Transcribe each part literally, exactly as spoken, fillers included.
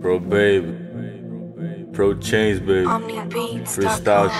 Pro Babe, Prochainz, baby, Freestyle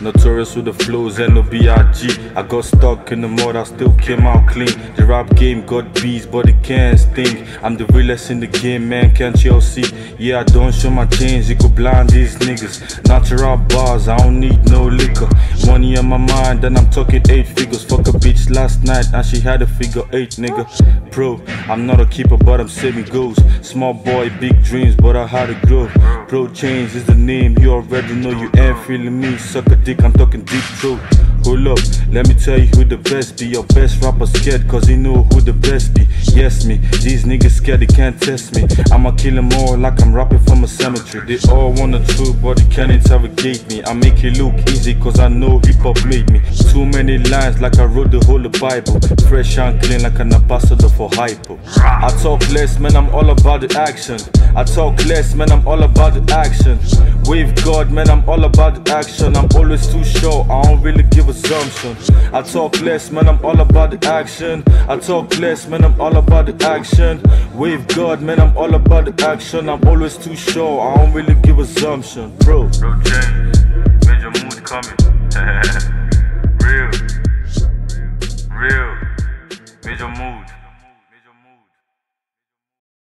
Notorious with the flows and no B I G I got stuck in the mud, I still came out clean. The rap game got beats, but it can't stink. I'm the realest in the game, man, can't y'all see? Yeah, I don't show my chains, it could blind these niggas. Natural bars, I don't need no liquor. Money on my mind, and I'm talking eight figures. Fuck a bitch last night, and she had a figure eight, nigga. Pro, I'm not a keeper, but I'm saving goals. Small boy, big dreams, but I had to grow. Prochainz is the name, you already know you ain't feeling me. Suck a dick, I'm talking deep throat. Hold up, let me tell you who the best be. Your best rapper scared, cause he know who the best be. Yes me, these niggas scared, they can't test me. I'ma kill them all like I'm rapping from a cemetery. They all want the truth, but they can't interrogate me. I make it look easy, cause I know hip-hop made me. Too many lines like I wrote the whole of Bible. Fresh and clean like an ambassador for hypo. I talk less, man, I'm all about the action. I talk less, man, I'm all about the action. Wave God, man, I'm all about the action. I'm always too sure, I don't really give a assumption. I talk less, man, I'm all about the action. I talk less, man, I'm all about the action. Wave God, man, I'm all about the action. I'm always too sure, I don't really give assumption. Bro, Prochainz.